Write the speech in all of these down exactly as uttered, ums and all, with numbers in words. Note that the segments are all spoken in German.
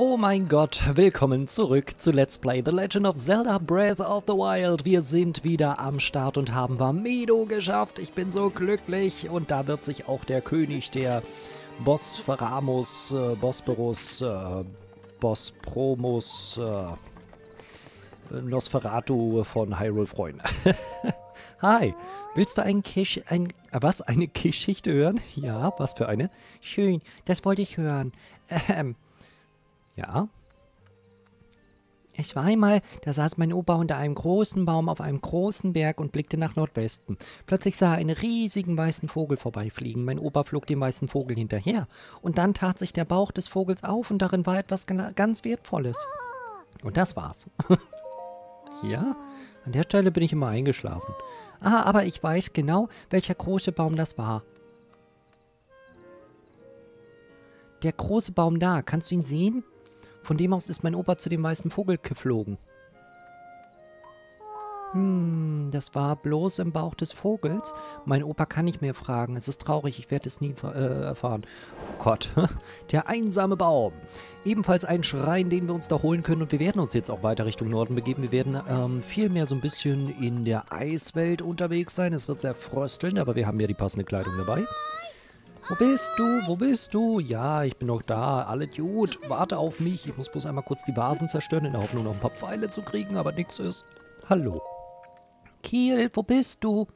Oh mein Gott, willkommen zurück zu Let's Play The Legend of Zelda Breath of the Wild. Wir sind wieder am Start und haben Vamedo geschafft. Ich bin so glücklich und da wird sich auch der König der Bospharamus, äh, Bosporus, äh, Bospromus, äh, Nosferatu von Hyrule freuen. Hi, willst du einen Kisch, ein, was, eine Geschichte hören? Ja, was für eine? Schön, das wollte ich hören. Ähm. Ja. Ich war einmal, da saß mein Opa unter einem großen Baum auf einem großen Berg und blickte nach Nordwesten. Plötzlich sah er einen riesigen weißen Vogel vorbeifliegen. Mein Opa flog dem weißen Vogel hinterher. Und dann tat sich der Bauch des Vogels auf und darin war etwas ganz Wertvolles. Und das war's. Ja, an der Stelle bin ich immer eingeschlafen. Ah, aber ich weiß genau, welcher große Baum das war. Der große Baum da, kannst du ihn sehen? Von dem aus ist mein Opa zu dem weißen Vogel geflogen. Hm, das war bloß im Bauch des Vogels. Mein Opa kann nicht mehr fragen. Es ist traurig, ich werde es nie äh, erfahren. Oh Gott, der einsame Baum. Ebenfalls ein Schrein, den wir uns da holen können. Und wir werden uns jetzt auch weiter Richtung Norden begeben. Wir werden ähm, vielmehr so ein bisschen in der Eiswelt unterwegs sein. Es wird sehr frösteln, aber wir haben ja die passende Kleidung dabei. Wo bist du? Wo bist du? Ja, ich bin noch da. Alles gut. Warte auf mich. Ich muss bloß einmal kurz die Vasen zerstören, in der Hoffnung noch ein paar Pfeile zu kriegen, aber nichts ist. Hallo. Kheel, wo bist du?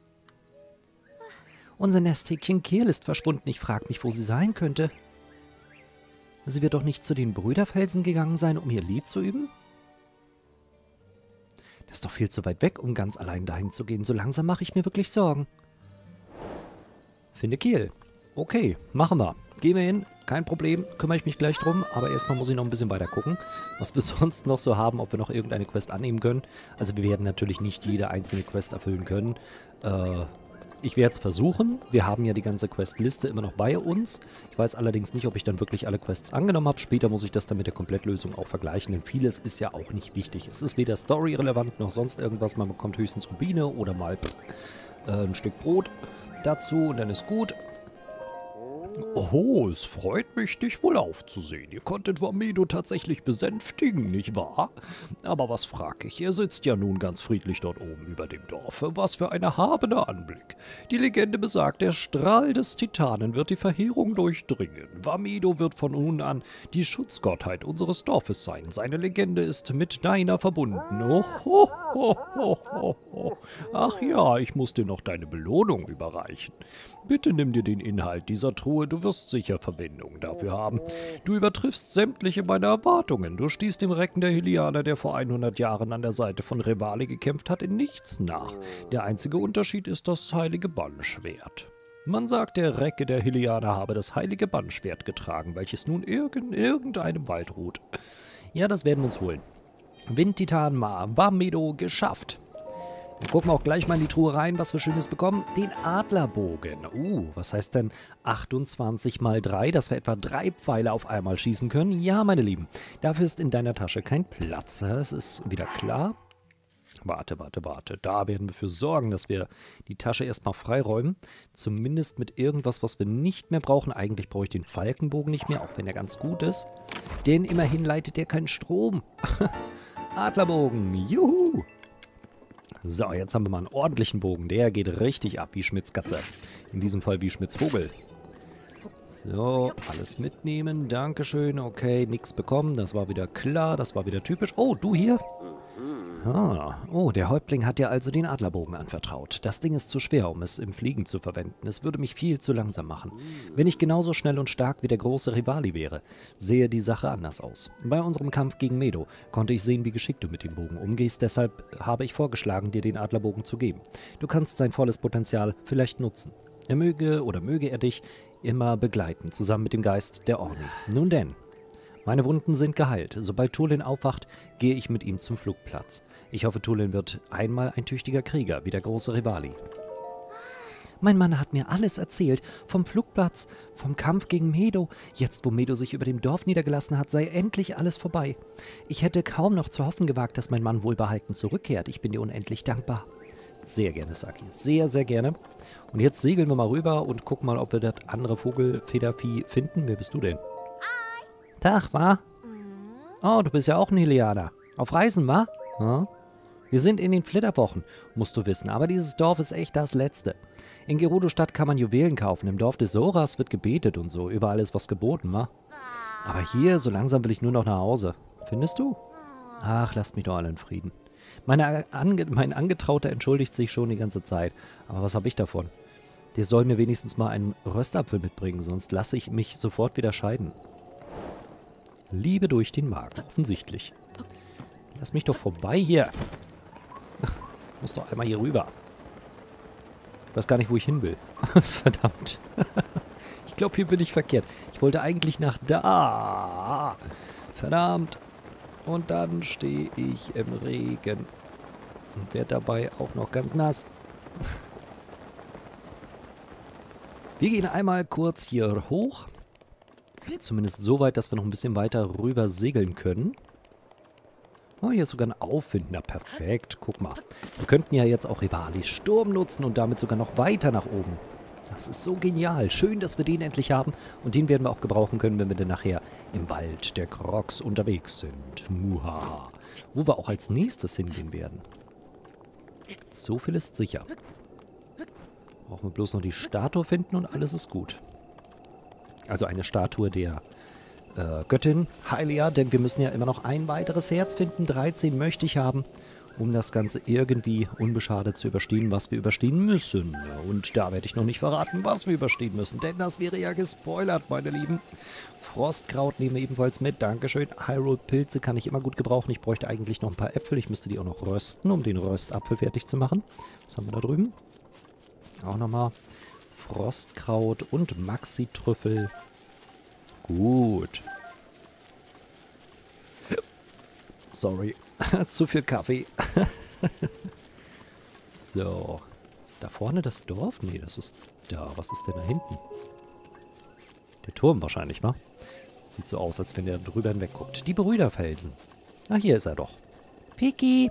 Unser Nesthäkchen Kheel ist verschwunden. Ich frage mich, wo sie sein könnte. Sie wird doch nicht zu den Brüderfelsen gegangen sein, um ihr Lied zu üben? Das ist doch viel zu weit weg, um ganz allein dahin zu gehen. So langsam mache ich mir wirklich Sorgen. Finde Kheel. Okay, machen wir. Gehen wir hin, kein Problem, kümmere ich mich gleich drum, aber erstmal muss ich noch ein bisschen weiter gucken, was wir sonst noch so haben, ob wir noch irgendeine Quest annehmen können. Also wir werden natürlich nicht jede einzelne Quest erfüllen können. Äh, ich werde es versuchen, wir haben ja die ganze Questliste immer noch bei uns. Ich weiß allerdings nicht, ob ich dann wirklich alle Quests angenommen habe. Später muss ich das dann mit der Komplettlösung auch vergleichen, denn vieles ist ja auch nicht wichtig. Es ist weder storyrelevant noch sonst irgendwas, man bekommt höchstens Rubine oder mal pff, äh, ein Stück Brot dazu und dann ist gut. Oh, es freut mich, dich wohl aufzusehen. Ihr konntet Wamido tatsächlich besänftigen, nicht wahr? Aber was frag ich, ihr sitzt ja nun ganz friedlich dort oben über dem Dorfe. Was für ein erhabener Anblick. Die Legende besagt, der Strahl des Titanen wird die Verheerung durchdringen. Wamido wird von nun an die Schutzgottheit unseres Dorfes sein. Seine Legende ist mit deiner verbunden. Oh, ho, ho, ho, ho, ho. Ach ja, ich muss dir noch deine Belohnung überreichen. Bitte nimm dir den Inhalt dieser Truhe. Du wirst sicher Verwendung dafür haben. Du übertriffst sämtliche meiner Erwartungen. Du stießt dem Recken der Hylianer, der vor hundert Jahren an der Seite von Revali gekämpft hat, in nichts nach. Der einzige Unterschied ist das heilige Bannschwert. Man sagt, der Recke der Hylianer habe das heilige Bannschwert getragen, welches nun in irgendeinem Wald ruht. Ja, das werden wir uns holen. Windtitan Ma, Vamedo geschafft. Dann gucken wir auch gleich mal in die Truhe rein, was wir Schönes bekommen. Den Adlerbogen. Uh, was heißt denn achtundzwanzig mal drei, dass wir etwa drei Pfeile auf einmal schießen können? Ja, meine Lieben, dafür ist in deiner Tasche kein Platz. Das ist wieder klar. Warte, warte, warte. Da werden wir für sorgen, dass wir die Tasche erstmal freiräumen. Zumindest mit irgendwas, was wir nicht mehr brauchen. Eigentlich brauche ich den Falkenbogen nicht mehr, auch wenn er ganz gut ist. Denn immerhin leitet der keinen Strom. Adlerbogen, juhu! So, jetzt haben wir mal einen ordentlichen Bogen. Der geht richtig ab, wie Schmidts Katze. In diesem Fall wie Schmidts Vogel. So, alles mitnehmen. Dankeschön. Okay, nichts bekommen. Das war wieder klar. Das war wieder typisch. Oh, du hier? Ah, oh, der Häuptling hat dir also den Adlerbogen anvertraut. Das Ding ist zu schwer, um es im Fliegen zu verwenden. Es würde mich viel zu langsam machen. Wenn ich genauso schnell und stark wie der große Revali wäre, sähe die Sache anders aus. Bei unserem Kampf gegen Medoh konnte ich sehen, wie geschickt du mit dem Bogen umgehst. Deshalb habe ich vorgeschlagen, dir den Adlerbogen zu geben. Du kannst sein volles Potenzial vielleicht nutzen. Er möge oder möge er dich immer begleiten, zusammen mit dem Geist der Orni. Nun denn. Meine Wunden sind geheilt. Sobald Tulin aufwacht, gehe ich mit ihm zum Flugplatz. Ich hoffe, Tulin wird einmal ein tüchtiger Krieger, wie der große Revali. Mein Mann hat mir alles erzählt. Vom Flugplatz, vom Kampf gegen Medoh. Jetzt, wo Medoh sich über dem Dorf niedergelassen hat, sei endlich alles vorbei. Ich hätte kaum noch zu hoffen gewagt, dass mein Mann wohlbehalten zurückkehrt. Ich bin dir unendlich dankbar. Sehr gerne, Saki. Sehr, sehr gerne. Und jetzt segeln wir mal rüber und gucken mal, ob wir das andere Vogelfedervieh finden. Wer bist du denn? Tag, Ma. Oh, du bist ja auch ein Hylianer. Auf Reisen, wa? Hm? Wir sind in den Flitterwochen, musst du wissen, aber dieses Dorf ist echt das Letzte. In Gerudo Stadt kann man Juwelen kaufen, im Dorf des Zoras wird gebetet und so, überall ist was geboten, wa? Aber hier, so langsam will ich nur noch nach Hause. Findest du? Ach, lasst mich doch alle in Frieden. Meine Ange- mein Angetrauter entschuldigt sich schon die ganze Zeit, aber was habe ich davon? Der soll mir wenigstens mal einen Röstapfel mitbringen, sonst lasse ich mich sofort wieder scheiden. Liebe durch den Magen, offensichtlich. Lass mich doch vorbei hier. Ich muss doch einmal hier rüber. Ich weiß gar nicht, wo ich hin will. Verdammt. Ich glaube, hier bin ich verkehrt. Ich wollte eigentlich nach da. Verdammt. Und dann stehe ich im Regen. Und werde dabei auch noch ganz nass. Wir gehen einmal kurz hier hoch. Zumindest so weit, dass wir noch ein bisschen weiter rüber segeln können. Oh, hier ist sogar ein Aufwind. Na, perfekt. Guck mal. Wir könnten ja jetzt auch Revali Sturm nutzen und damit sogar noch weiter nach oben. Das ist so genial. Schön, dass wir den endlich haben. Und den werden wir auch gebrauchen können, wenn wir dann nachher im Wald der Crocs unterwegs sind. Muhaha. Wo wir auch als nächstes hingehen werden. So viel ist sicher. Brauchen wir bloß noch die Statue finden und alles ist gut. Also eine Statue der äh, Göttin Hylia, denn wir müssen ja immer noch ein weiteres Herz finden. dreizehn möchte ich haben, um das Ganze irgendwie unbeschadet zu überstehen, was wir überstehen müssen. Und da werde ich noch nicht verraten, was wir überstehen müssen, denn das wäre ja gespoilert, meine Lieben. Frostkraut nehmen wir ebenfalls mit, dankeschön. Hyrule-Pilze kann ich immer gut gebrauchen. Ich bräuchte eigentlich noch ein paar Äpfel, ich müsste die auch noch rösten, um den Röstapfel fertig zu machen. Was haben wir da drüben? Auch nochmal Frostkraut und Maxi-Trüffel. Gut. Sorry. Zu viel Kaffee. So. Ist da vorne das Dorf? Nee, das ist da. Was ist denn da hinten? Der Turm wahrscheinlich, wa? Sieht so aus, als wenn der drüber hinweg guckt. Die Brüderfelsen. Ah, hier ist er doch. Piki!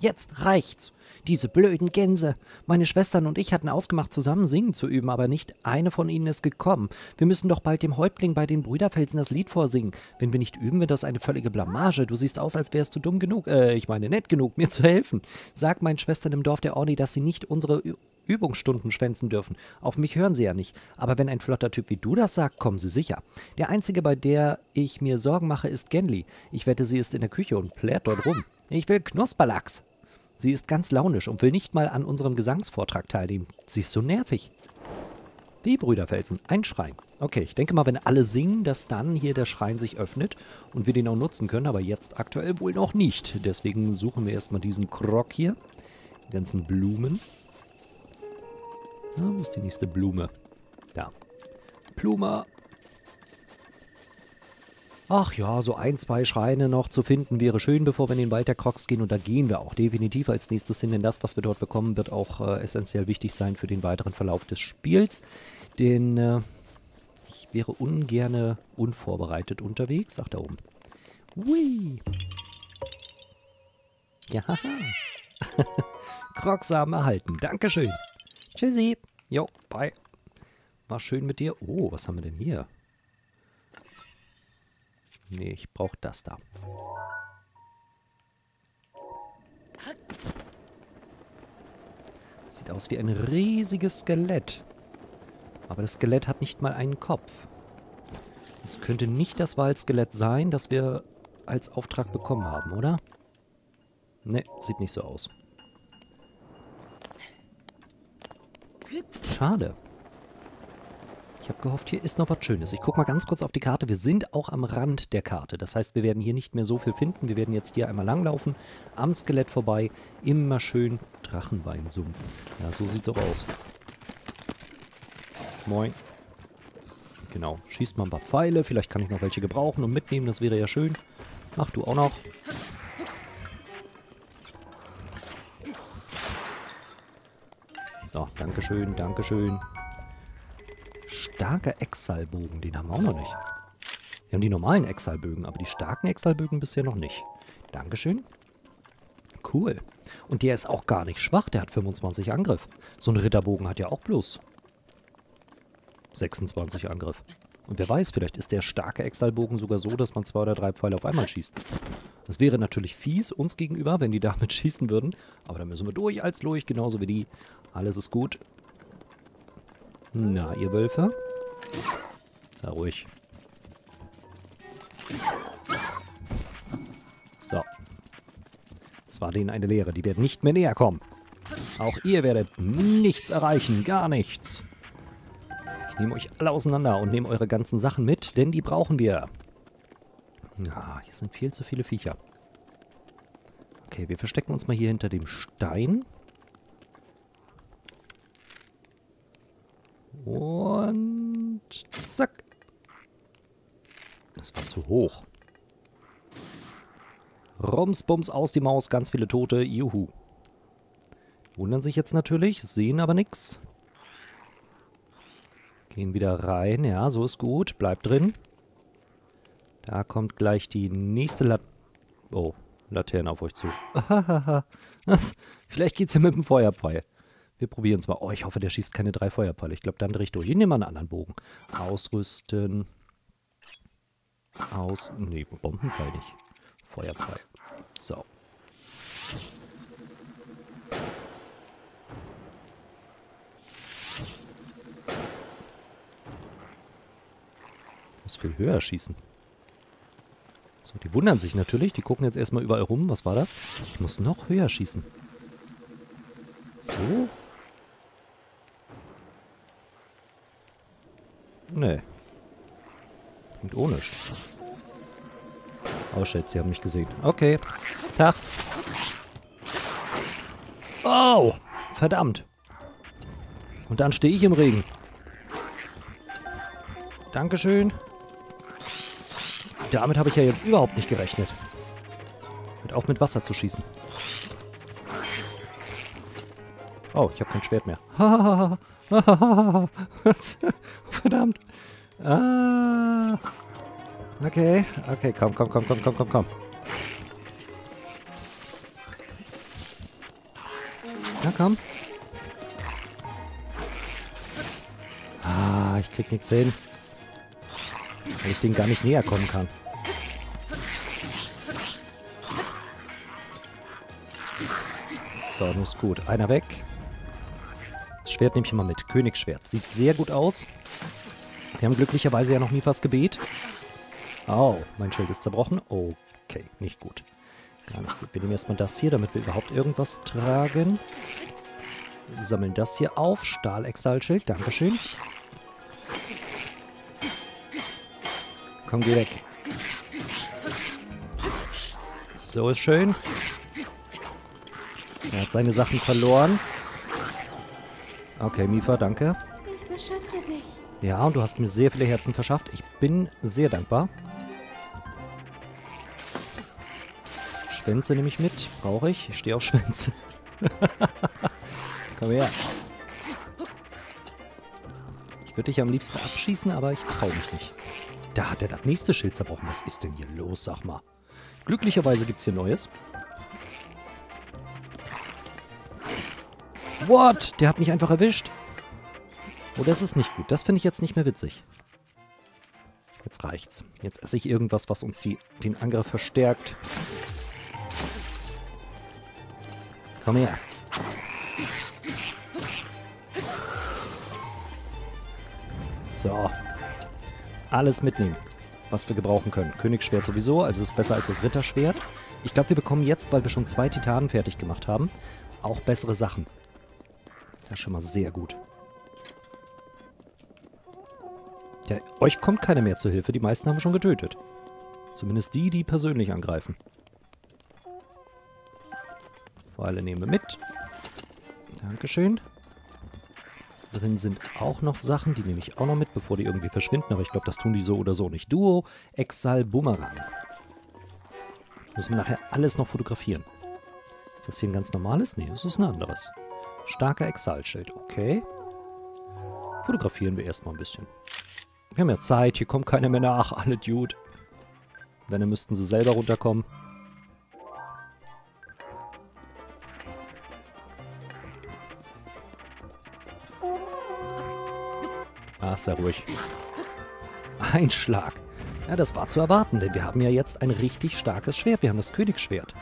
Jetzt reicht's. Diese blöden Gänse. Meine Schwestern und ich hatten ausgemacht, zusammen singen zu üben, aber nicht eine von ihnen ist gekommen. Wir müssen doch bald dem Häuptling bei den Brüderfelsen das Lied vorsingen. Wenn wir nicht üben, wird das eine völlige Blamage. Du siehst aus, als wärst du dumm genug, äh, ich meine nett genug, mir zu helfen. Sag meinen Schwestern im Dorf der Orni, dass sie nicht unsere Ü- Übungsstunden schwänzen dürfen. Auf mich hören sie ja nicht. Aber wenn ein flotter Typ wie du das sagt, kommen sie sicher. Der Einzige, bei der ich mir Sorgen mache, ist Genli. Ich wette, sie ist in der Küche und plärt dort rum. Ich will Knusperlachs. Sie ist ganz launisch und will nicht mal an unserem Gesangsvortrag teilnehmen. Sie ist so nervig. Die Brüderfelsen, ein Schrein. Okay, ich denke mal, wenn alle singen, dass dann hier der Schrein sich öffnet und wir den auch nutzen können, aber jetzt aktuell wohl noch nicht. Deswegen suchen wir erstmal diesen Krog hier. Die ganzen Blumen. Na, wo ist die nächste Blume? Da. Blume. Ach ja, so ein, zwei Schreine noch zu finden wäre schön, bevor wir in den Wald der Krogs gehen. Und da gehen wir auch definitiv als nächstes hin, denn das, was wir dort bekommen, wird auch äh, essentiell wichtig sein für den weiteren Verlauf des Spiels. Denn äh, ich wäre ungerne unvorbereitet unterwegs. Ach, da oben. Hui. Ja, haha. Krogsamen erhalten. Dankeschön. Tschüssi. Jo, bye. War schön mit dir. Oh, was haben wir denn hier? Nee, ich brauche das da. Sieht aus wie ein riesiges Skelett. Aber das Skelett hat nicht mal einen Kopf. Es könnte nicht das Waldskelett sein, das wir als Auftrag bekommen haben, oder? Nee, sieht nicht so aus. Schade. Ich habe gehofft, hier ist noch was Schönes. Ich gucke mal ganz kurz auf die Karte. Wir sind auch am Rand der Karte. Das heißt, wir werden hier nicht mehr so viel finden. Wir werden jetzt hier einmal langlaufen. Am Skelett vorbei. Immer schön Drachenbeinsumpf. Ja, so sieht's auch aus. Moin. Genau. Schießt mal ein paar Pfeile. Vielleicht kann ich noch welche gebrauchen und mitnehmen. Das wäre ja schön. Ach, du auch noch. So, Dankeschön, Dankeschön. Starker Exalbogen, den haben wir auch noch nicht. Wir haben die normalen Exalbögen, aber die starken Exalbögen bisher noch nicht. Dankeschön. Cool. Und der ist auch gar nicht schwach, der hat fünfundzwanzig Angriff. So ein Ritterbogen hat ja auch bloß sechsundzwanzig Angriff. Und wer weiß, vielleicht ist der starke Exalbogen sogar so, dass man zwei oder drei Pfeile auf einmal schießt. Das wäre natürlich fies uns gegenüber, wenn die damit schießen würden. Aber da müssen wir durch als Lurch, genauso wie die. Alles ist gut. Na, ihr Wölfe. Sei ruhig. So. Das war denen eine Lehre. Die werden nicht mehr näher kommen. Auch ihr werdet nichts erreichen. Gar nichts. Ich nehme euch alle auseinander und nehme eure ganzen Sachen mit, denn die brauchen wir. Ja, hier sind viel zu viele Viecher. Okay, wir verstecken uns mal hier hinter dem Stein. Und zack. Das war zu hoch. Rums, bums, aus die Maus, ganz viele Tote, juhu. Wundern sich jetzt natürlich, sehen aber nichts. Gehen wieder rein, ja, so ist gut, bleibt drin. Da kommt gleich die nächste Lat... Oh, Laterne auf euch zu. Vielleicht geht's ja mit dem Feuerpfeil. Wir probieren es mal. Oh, ich hoffe, der schießt keine drei Feuerpfeile. Ich glaube, dann drehe ich durch. Ich nehme mal einen anderen Bogen. Ausrüsten. Aus... Nee, Bombenpfeil nicht. Feuerpfeil. So. Ich muss viel höher schießen. So, die wundern sich natürlich. Die gucken jetzt erstmal überall rum. Was war das? Ich muss noch höher schießen. So. Nee. Klingt ohne. Oh, shit, sie haben mich gesehen. Okay. Tag. Oh! Verdammt. Und dann stehe ich im Regen. Dankeschön. Damit habe ich ja jetzt überhaupt nicht gerechnet. Hört auf, mit Wasser zu schießen. Oh, ich habe kein Schwert mehr. Verdammt. Ah. Okay, okay, komm, komm, komm, komm, komm, komm, komm. Na komm. Ah, ich krieg nichts hin. Weil ich denen gar nicht näher kommen kann. So, nun ist gut. Einer weg. Das Schwert nehme ich mal mit. Königsschwert. Sieht sehr gut aus. Wir haben glücklicherweise ja noch Miphas Gebet. Au, oh, mein Schild ist zerbrochen. Okay, nicht gut. Gar nicht gut. Wir nehmen erstmal das hier, damit wir überhaupt irgendwas tragen. Wir sammeln das hier auf. Stahlexalschild, dankeschön. Komm, geh weg. So ist schön. Er hat seine Sachen verloren. Okay, Mipha, danke. Ich beschütze dich. Ja, und du hast mir sehr viele Herzen verschafft. Ich bin sehr dankbar. Schwänze nehme ich mit. Brauche ich. Ich stehe auf Schwänze. Komm her. Ich würde dich am liebsten abschießen, aber ich traue mich nicht. Da hat er das nächste Schild zerbrochen. Was ist denn hier los? Sag mal. Glücklicherweise gibt es hier Neues. What? Der hat mich einfach erwischt. Oh, das ist nicht gut. Das finde ich jetzt nicht mehr witzig. Jetzt reicht's. Jetzt esse ich irgendwas, was uns die, den Angriff verstärkt. Komm her. So. Alles mitnehmen, was wir gebrauchen können. Königsschwert sowieso, also ist besser als das Ritterschwert. Ich glaube, wir bekommen jetzt, weil wir schon zwei Titanen fertig gemacht haben, auch bessere Sachen. Das ist schon mal sehr gut. Ja, euch kommt keiner mehr zur Hilfe. Die meisten haben wir schon getötet. Zumindest die, die persönlich angreifen. Pfeile nehmen wir mit. Dankeschön. Drin sind auch noch Sachen, die nehme ich auch noch mit, bevor die irgendwie verschwinden. Aber ich glaube, das tun die so oder so nicht. Duo, Exal, Bumerang. Müssen wir nachher alles noch fotografieren. Ist das hier ein ganz normales? Nee, das ist ein anderes. Starker Exalschild, okay. Fotografieren wir erstmal ein bisschen. Wir haben ja Zeit, hier kommt keiner mehr nach. Alle Dude. Wenn, dann müssten sie selber runterkommen. Ach, sei ruhig. Ein Schlag. Ja, das war zu erwarten, denn wir haben ja jetzt ein richtig starkes Schwert. Wir haben das Königsschwert.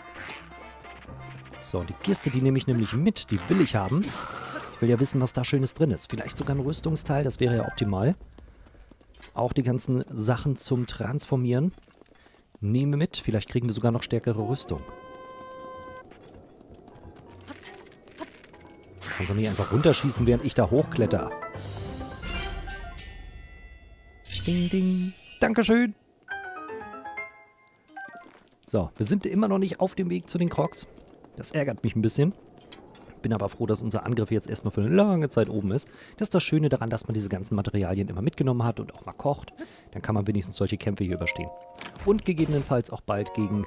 So, die Kiste, die nehme ich nämlich mit. Die will ich haben. Ich will ja wissen, was da Schönes drin ist. Vielleicht sogar ein Rüstungsteil, das wäre ja optimal. Auch die ganzen Sachen zum Transformieren nehmen wir mit. Vielleicht kriegen wir sogar noch stärkere Rüstung. Kannst du nicht einfach runterschießen, während ich da hochkletter? Ding, ding. Dankeschön. So, wir sind immer noch nicht auf dem Weg zu den Crocs. Das ärgert mich ein bisschen. Bin aber froh, dass unser Angriff jetzt erstmal für eine lange Zeit oben ist. Das ist das Schöne daran, dass man diese ganzen Materialien immer mitgenommen hat und auch mal kocht. Dann kann man wenigstens solche Kämpfe hier überstehen. Und gegebenenfalls auch bald gegen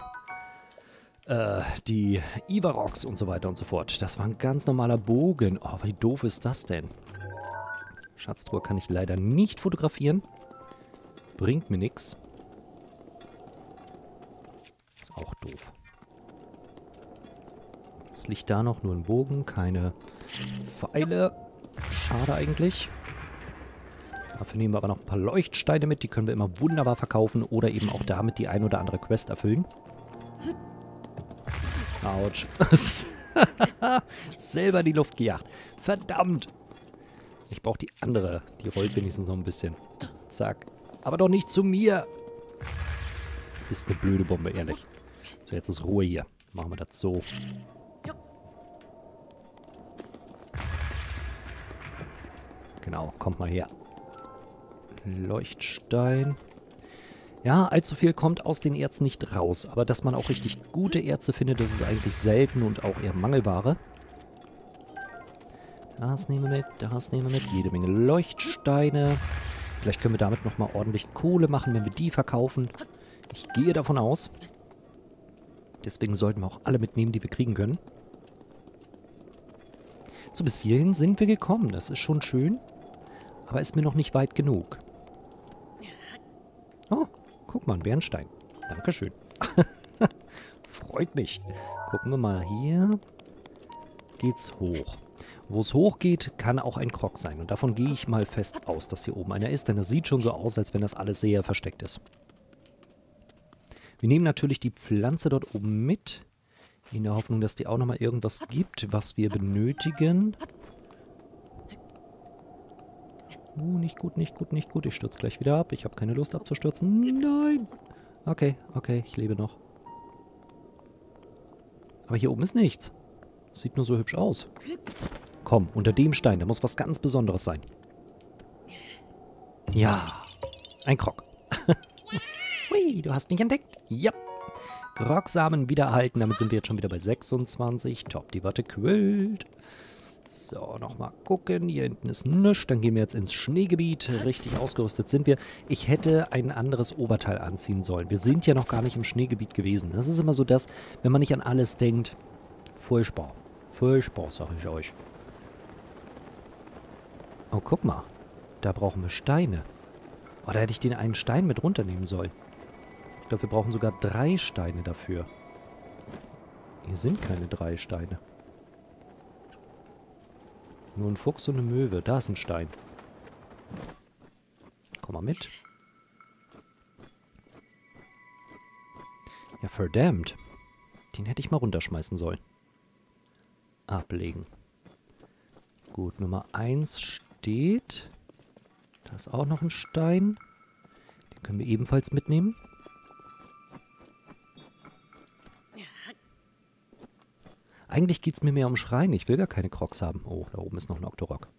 äh, die Ivaroks und so weiter und so fort. Das war ein ganz normaler Bogen. Oh, wie doof ist das denn? Schatztruhe kann ich leider nicht fotografieren. Bringt mir nichts. Ist auch doof. Es liegt da noch nur ein Bogen, keine Pfeile. Schade eigentlich. Dafür nehmen wir aber noch ein paar Leuchtsteine mit. Die können wir immer wunderbar verkaufen oder eben auch damit die ein oder andere Quest erfüllen. Autsch. Selber in die Luft gejagt. Verdammt. Ich brauche die andere. Die rollt wenigstens noch ein bisschen. Zack. Aber doch nicht zu mir. Ist eine blöde Bombe, ehrlich. So, jetzt ist Ruhe hier. Machen wir das so. Genau, kommt mal her. Leuchtstein. Ja, allzu viel kommt aus den Erzen nicht raus. Aber dass man auch richtig gute Erze findet, das ist eigentlich selten und auch eher Mangelware. Das nehmen wir mit, das nehmen wir mit. Jede Menge Leuchtsteine. Vielleicht können wir damit nochmal ordentlich Kohle machen, wenn wir die verkaufen. Ich gehe davon aus. Deswegen sollten wir auch alle mitnehmen, die wir kriegen können. So, bis hierhin sind wir gekommen. Das ist schon schön. Aber ist mir noch nicht weit genug. Oh, guck mal, ein Bernstein. Dankeschön. Freut mich. Gucken wir mal hier. Geht's hoch. Wo es hoch geht, kann auch ein Krog sein. Und davon gehe ich mal fest aus, dass hier oben einer ist. Denn das sieht schon so aus, als wenn das alles sehr versteckt ist. Wir nehmen natürlich die Pflanze dort oben mit. In der Hoffnung, dass die auch nochmal irgendwas gibt, was wir benötigen. Uh, nicht gut, nicht gut, nicht gut. Ich stürze gleich wieder ab. Ich habe keine Lust abzustürzen. Nein! Okay, okay, ich lebe noch. Aber hier oben ist nichts. Sieht nur so hübsch aus. Komm, unter dem Stein. Da muss was ganz Besonderes sein. Ja, ein Krog. Hui, du hast mich entdeckt. Ja. Krogsamen wieder erhalten. Damit sind wir jetzt schon wieder bei sechsundzwanzig. Top, die Watte quillt. So, nochmal gucken. Hier hinten ist nichts. Dann gehen wir jetzt ins Schneegebiet. Richtig ausgerüstet sind wir. Ich hätte ein anderes Oberteil anziehen sollen. Wir sind ja noch gar nicht im Schneegebiet gewesen. Das ist immer so das, wenn man nicht an alles denkt. Furchtbar. Furchtbar, sag ich euch. Oh, guck mal. Da brauchen wir Steine. Oh, da hätte ich den einen Stein mit runternehmen sollen. Ich glaube, wir brauchen sogar drei Steine dafür. Hier sind keine drei Steine. Nur ein Fuchs und eine Möwe. Da ist ein Stein. Komm mal mit. Ja, verdammt. Den hätte ich mal runterschmeißen sollen. Ablegen. Gut, Nummer eins steht. Da ist auch noch ein Stein. Den können wir ebenfalls mitnehmen. Eigentlich geht es mir mehr um Schreien. Ich will gar keine Crocs haben. Oh, da oben ist noch ein Octorok.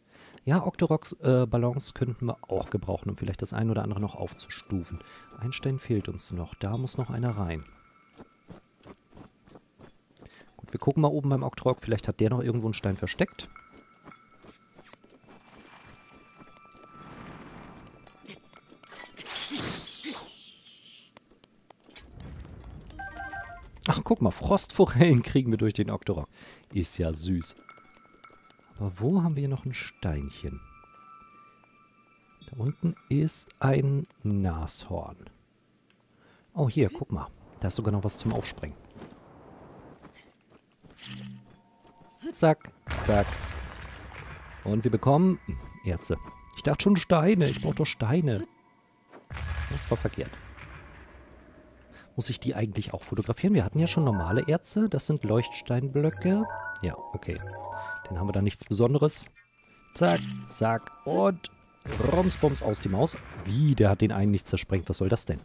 Ja, Octorok-Balance äh, könnten wir auch gebrauchen, um vielleicht das ein oder andere noch aufzustufen. Ein Stein fehlt uns noch. Da muss noch einer rein. Gut, wir gucken mal oben beim Octorok. Vielleicht hat der noch irgendwo einen Stein versteckt. Ach, guck mal, Frostforellen kriegen wir durch den Octorok. Ist ja süß. Aber wo haben wir noch ein Steinchen? Da unten ist ein Nashorn. Oh, hier, guck mal. Da ist sogar noch was zum Aufspringen. Zack, zack. Und wir bekommen Erze. Ich dachte schon Steine. Ich brauche doch Steine. Das war verkehrt. Muss ich die eigentlich auch fotografieren? Wir hatten ja schon normale Erze. Das sind Leuchtsteinblöcke. Ja, okay. Dann haben wir da nichts Besonderes. Zack, zack und rums, bums aus die Maus. Wie, der hat den einen nicht zersprengt. Was soll das denn?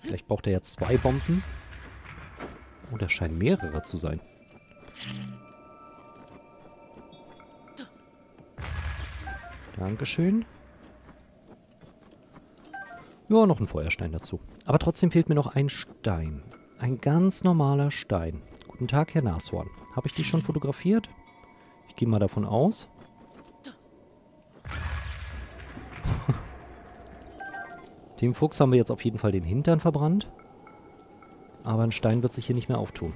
Vielleicht braucht er ja zwei Bomben. Oh, da scheinen mehrere zu sein. Dankeschön. Ja, noch ein Feuerstein dazu. Aber trotzdem fehlt mir noch ein Stein. Ein ganz normaler Stein. Guten Tag, Herr Nashorn. Habe ich die schon fotografiert? Ich gehe mal davon aus. Dem Fuchs haben wir jetzt auf jeden Fall den Hintern verbrannt. Aber ein Stein wird sich hier nicht mehr auftun.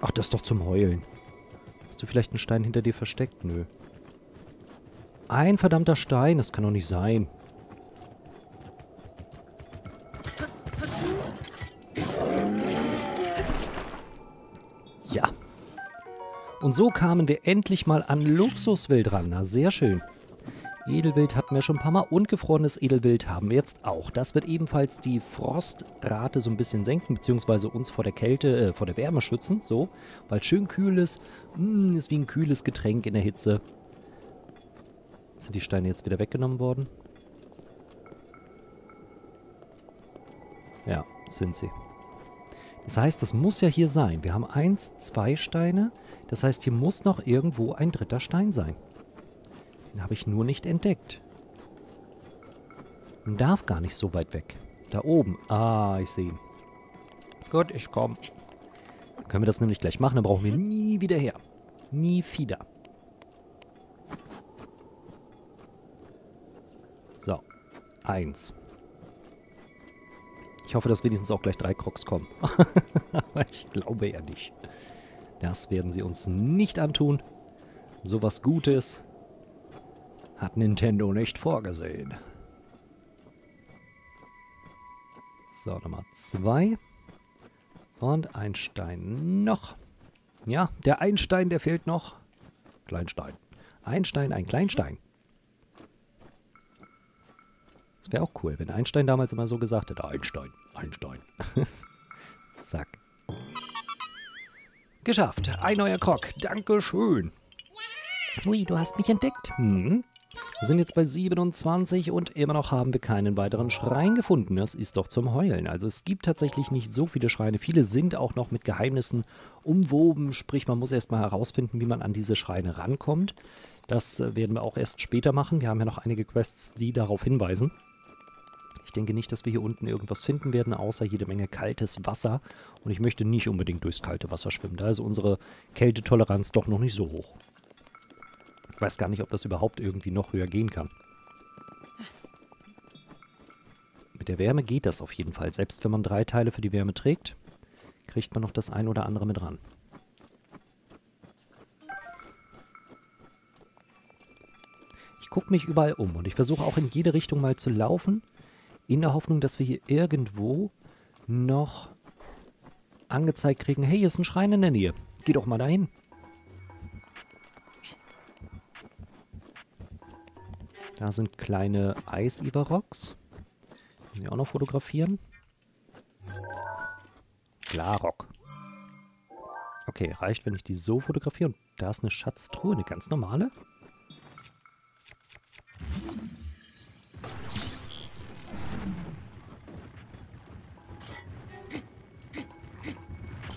Ach, das ist doch zum Heulen. Hast du vielleicht einen Stein hinter dir versteckt? Nö. Ein verdammter Stein, das kann doch nicht sein. Ja. Und so kamen wir endlich mal an Luxuswild ran. Na, sehr schön. Edelwild hatten wir schon ein paar Mal und gefrorenes Edelwild haben wir jetzt auch. Das wird ebenfalls die Frostrate so ein bisschen senken, beziehungsweise uns vor der Kälte, äh, vor der Wärme schützen, so. Weil es schön kühl ist, mm, ist wie ein kühles Getränk in der Hitze. Sind die Steine jetzt wieder weggenommen worden? Ja, sind sie. Das heißt, das muss ja hier sein. Wir haben eins, zwei Steine. Das heißt, hier muss noch irgendwo ein dritter Stein sein. Den habe ich nur nicht entdeckt. Man darf gar nicht so weit weg. Da oben. Ah, ich sehe ihn. Gut, ich komme. Dann können wir das nämlich gleich machen. Dann brauchen wir nie wieder her. Nie wieder. So. Eins. Ich hoffe, dass wenigstens auch gleich drei Crocs kommen. Aber ich glaube ja nicht. Das werden sie uns nicht antun. So was Gutes hat Nintendo nicht vorgesehen. So, nochmal zwei. Und ein Stein noch. Ja, der Einstein, der fehlt noch. Kleinstein. Ein Stein, ein Kleinstein. Das wäre auch cool, wenn Einstein damals immer so gesagt hätte. Einstein, Einstein. Zack. Geschafft. Ein neuer Krog. Dankeschön. Ui, du hast mich entdeckt. Hm. Wir sind jetzt bei siebenundzwanzig und immer noch haben wir keinen weiteren Schrein gefunden. Das ist doch zum Heulen. Also es gibt tatsächlich nicht so viele Schreine. Viele sind auch noch mit Geheimnissen umwoben. Sprich, man muss erstmal herausfinden, wie man an diese Schreine rankommt. Das werden wir auch erst später machen. Wir haben ja noch einige Quests, die darauf hinweisen. Ich denke nicht, dass wir hier unten irgendwas finden werden, außer jede Menge kaltes Wasser. Und ich möchte nicht unbedingt durchs kalte Wasser schwimmen. Da ist unsere Kältetoleranz doch noch nicht so hoch. Ich weiß gar nicht, ob das überhaupt irgendwie noch höher gehen kann. Mit der Wärme geht das auf jeden Fall. Selbst wenn man drei Teile für die Wärme trägt, kriegt man noch das ein oder andere mit ran. Ich gucke mich überall um und ich versuche auch in jede Richtung mal zu laufen, in der Hoffnung, dass wir hier irgendwo noch angezeigt kriegen, hey, hier ist ein Schrein in der Nähe, geh doch mal dahin. Da sind kleine Eis-Ivaroks. Können wir auch noch fotografieren. Klar, Rock. Okay, reicht, wenn ich die so fotografiere. Und da ist eine Schatztruhe, eine ganz normale.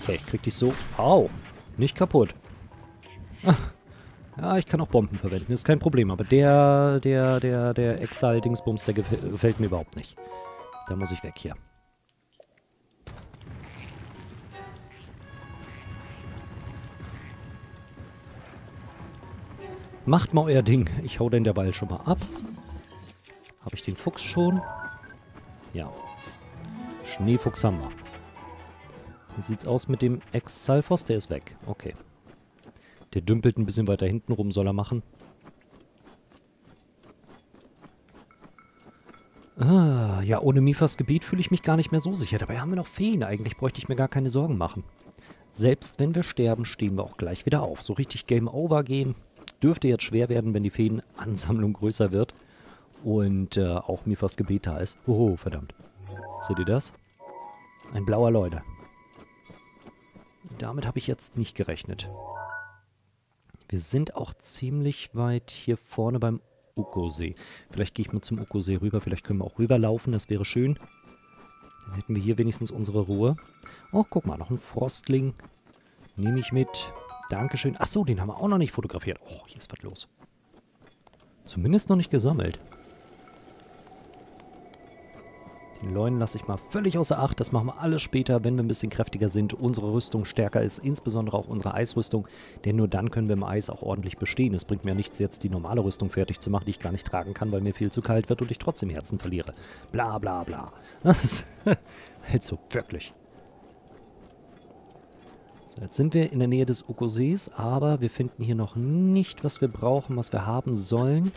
Okay, ich krieg dich so... Au! Nicht kaputt. Ach. Ja, ich kann auch Bomben verwenden, ist kein Problem. Aber der, der, der, der Exile-Dingsbums, der gefällt mir überhaupt nicht. Da muss ich weg hier. Macht mal euer Ding. Ich hau den derweil schon mal ab. Habe ich den Fuchs schon? Ja. Schneefuchs haben wir. Wie sieht's aus mit dem Exalfos? Der ist weg. Okay. Der dümpelt ein bisschen weiter hinten rum, soll er machen. Ah, ja, ohne Miphas Gebiet fühle ich mich gar nicht mehr so sicher. Dabei haben wir noch Feen. Eigentlich bräuchte ich mir gar keine Sorgen machen. Selbst wenn wir sterben, stehen wir auch gleich wieder auf. So richtig Game Over gehen dürfte jetzt schwer werden, wenn die Feenansammlung größer wird. Und äh, auch Miphas Gebet da ist. Oho, verdammt. Seht ihr das? Ein blauer Leuter. Damit habe ich jetzt nicht gerechnet. Wir sind auch ziemlich weit hier vorne beim Ukosee. Vielleicht gehe ich mal zum Ukosee rüber. Vielleicht können wir auch rüberlaufen. Das wäre schön. Dann hätten wir hier wenigstens unsere Ruhe. Oh, guck mal, noch ein Frostling. Nehme ich mit. Dankeschön. Achso, den haben wir auch noch nicht fotografiert. Oh, hier ist was los. Zumindest noch nicht gesammelt. Den Leuen lasse ich mal völlig außer Acht. Das machen wir alles später, wenn wir ein bisschen kräftiger sind, unsere Rüstung stärker ist, insbesondere auch unsere Eisrüstung. Denn nur dann können wir im Eis auch ordentlich bestehen. Es bringt mir nichts, jetzt die normale Rüstung fertig zu machen, die ich gar nicht tragen kann, weil mir viel zu kalt wird und ich trotzdem Herzen verliere. Bla bla bla. Also, wirklich. So, jetzt sind wir in der Nähe des Ukosees, aber wir finden hier noch nicht, was wir brauchen, was wir haben sollen.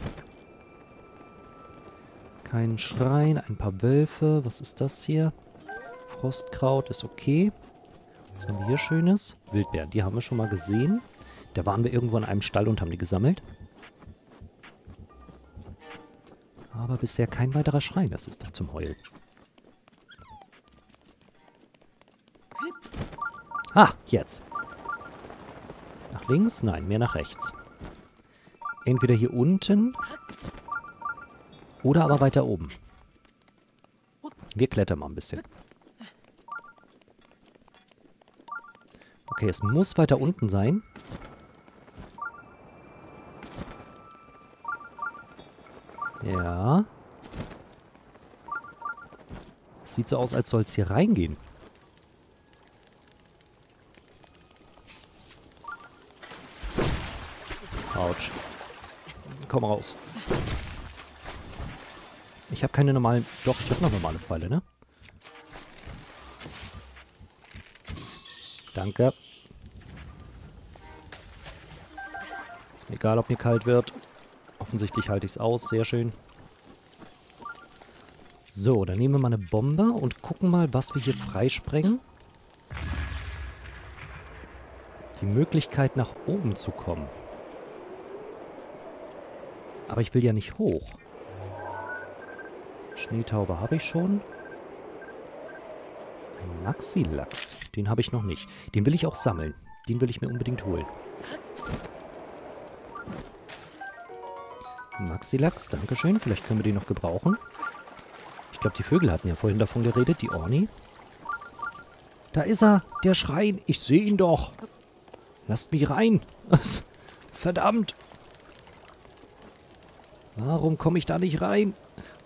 Kein Schrein, ein paar Wölfe. Was ist das hier? Frostkraut ist okay. Was haben wir hier Schönes? Wildbeeren, die haben wir schon mal gesehen. Da waren wir irgendwo in einem Stall und haben die gesammelt. Aber bisher kein weiterer Schrein. Das ist doch zum Heulen. Ah, jetzt. Nach links? Nein, mehr nach rechts. Entweder hier unten... Oder aber weiter oben. Wir klettern mal ein bisschen. Okay, es muss weiter unten sein. Ja. Es sieht so aus, als soll es hier reingehen. Autsch. Komm raus. Ich habe keine normalen... Doch, ich habe noch normale Pfeile, ne? Danke. Ist mir egal, ob mir kalt wird. Offensichtlich halte ich es aus. Sehr schön. So, dann nehmen wir mal eine Bombe und gucken mal, was wir hier freisprengen. Die Möglichkeit, nach oben zu kommen. Aber ich will ja nicht hoch. Schneetaube habe ich schon. Ein Maxilachs. Den habe ich noch nicht. Den will ich auch sammeln. Den will ich mir unbedingt holen. Maxilachs, dankeschön. Vielleicht können wir den noch gebrauchen. Ich glaube, die Vögel hatten ja vorhin davon geredet, die Orni. Da ist er, der Schrein. Ich sehe ihn doch. Lasst mich rein. Verdammt. Warum komme ich da nicht rein?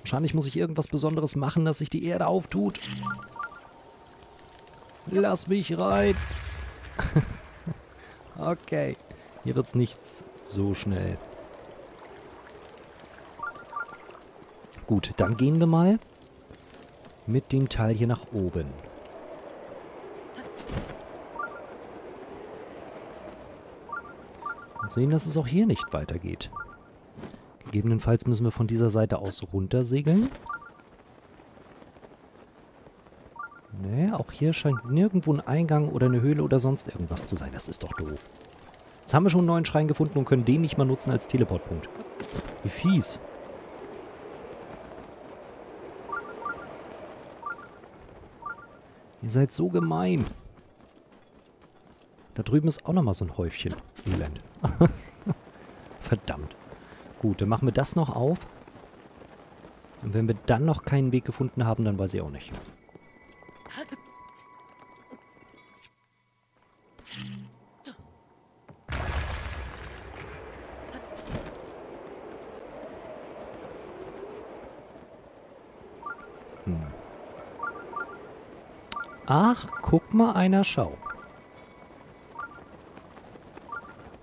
Wahrscheinlich muss ich irgendwas Besonderes machen, dass sich die Erde auftut. Lass mich rein. Okay. Hier wird's nichts so schnell. Gut, dann gehen wir mal mit dem Teil hier nach oben. Und sehen, dass es auch hier nicht weitergeht. Gegebenenfalls müssen wir von dieser Seite aus runtersegeln. Nee, auch hier scheint nirgendwo ein Eingang oder eine Höhle oder sonst irgendwas zu sein. Das ist doch doof. Jetzt haben wir schon einen neuen Schrein gefunden und können den nicht mal nutzen als Teleportpunkt. Wie fies. Ihr seid so gemein. Da drüben ist auch nochmal so ein Häufchen Elend. Verdammt. Gut, dann machen wir das noch auf. Und wenn wir dann noch keinen Weg gefunden haben, dann weiß ich auch nicht. Hm. Ach, guck mal einer, schau.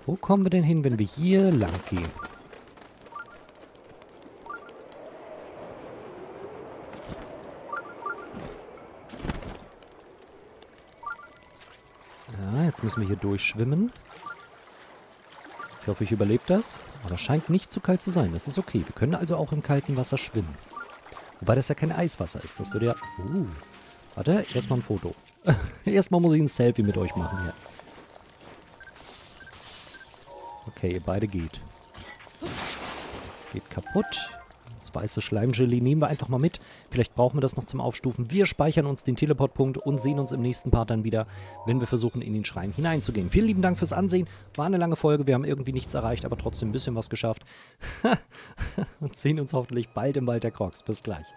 Wo kommen wir denn hin, wenn wir hier lang gehen? Müssen wir hier durchschwimmen. Ich hoffe, ich überlebe das. Aber es scheint nicht zu kalt zu sein. Das ist okay. Wir können also auch im kalten Wasser schwimmen. Wobei das ja kein Eiswasser ist. Das würde ja... Uh. Warte, erstmal ein Foto. Erstmal muss ich ein Selfie mit euch machen hier. Okay, ihr beide geht. Geht kaputt. Das weiße Schleimgelee nehmen wir einfach mal mit. Vielleicht brauchen wir das noch zum Aufstufen. Wir speichern uns den Teleportpunkt und sehen uns im nächsten Part dann wieder, wenn wir versuchen, in den Schrein hineinzugehen. Vielen lieben Dank fürs Ansehen. War eine lange Folge. Wir haben irgendwie nichts erreicht, aber trotzdem ein bisschen was geschafft. Und sehen uns hoffentlich bald im Wald der Crocs. Bis gleich.